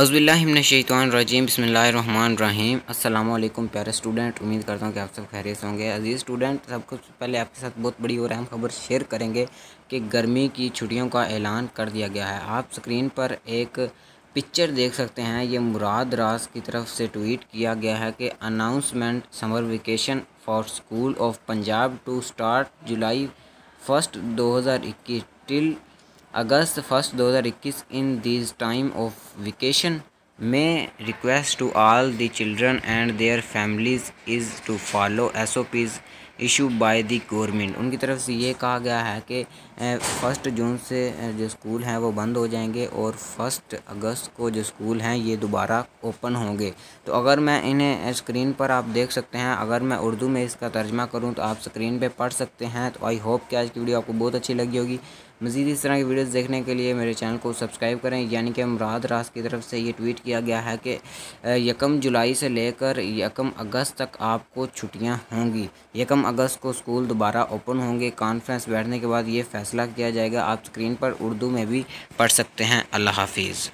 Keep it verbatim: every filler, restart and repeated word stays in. अऊज़ुबिल्लाहि मिनश्शैतानिर्रजीम बिस्मिल्लाहिर्रहमानिर्रहीम। अस्सलामुअलैकुम प्यारे स्टूडेंट, उम्मीद करता हूँ कि आप सब खैरियत से होंगे। अजीज़ स्टूडेंट, सबको पहले आपके साथ बहुत बड़ी और अहम खबर शेयर करेंगे कि गर्मी की छुट्टियों का ऐलान कर दिया गया है। आप स्क्रीन पर एक पिक्चर देख सकते हैं, ये मुराद रास की तरफ से ट्वीट किया गया है कि announcement summer vacation for school of Punjab to start July first दो हज़ार इक्कीस टिल अगस्त फर्स्ट दो हज़ार इक्कीस in this time of vacation में request to all the children and their families is to follow S O Ps issue by the government. उनकी तरफ से ये कहा गया है कि फ़र्स्ट जून से जो स्कूल हैं वो बंद हो जाएंगे और फर्स्ट अगस्त को जो स्कूल हैं ये दोबारा ओपन होंगे। तो अगर मैं इन्हें स्क्रीन पर आप देख सकते हैं, अगर मैं उर्दू में इसका तर्जमा करूं तो आप स्क्रीन पे पढ़ सकते हैं। तो आई होप कि आज की वीडियो आपको बहुत अच्छी लगी होगी। मज़ीद इस तरह की वीडियोस देखने के लिए मेरे चैनल को सब्सक्राइब करें। यानी कि मुराद रास की तरफ से ये ट्वीट किया गया है कि यकम जुलाई से लेकर यकम अगस्त तक आपको छुट्टियां होंगी, यकम अगस्त को स्कूल दोबारा ओपन होंगे, कॉन्फ्रेंस बैठने के बाद ये फ़ैसला किया जाएगा। आप स्क्रीन पर उर्दू में भी पढ़ सकते हैं। अल्लाह हाफिज़।